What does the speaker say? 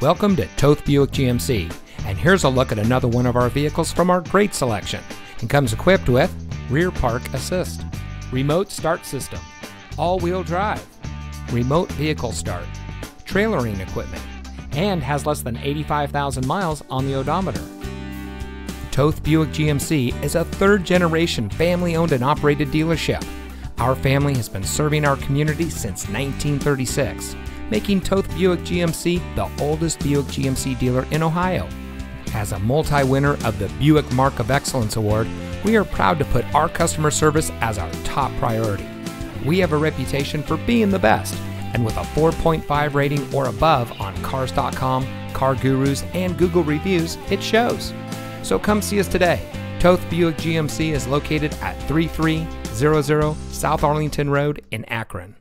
Welcome to Toth Buick GMC, and here's a look at another one of our vehicles from our great selection. It comes equipped with rear park assist, remote start system, all-wheel drive, remote vehicle start, trailering equipment, and has less than 85,000 miles on the odometer. Toth Buick GMC is a third-generation family-owned and operated dealership. Our family has been serving our community since 1936. Making Toth Buick GMC the oldest Buick GMC dealer in Ohio. As a multi-winner of the Buick Mark of Excellence Award, we are proud to put our customer service as our top priority. We have a reputation for being the best, and with a 4.5 rating or above on Cars.com, CarGurus, and Google reviews, it shows. So come see us today. Toth Buick GMC is located at 3300 South Arlington Road in Akron.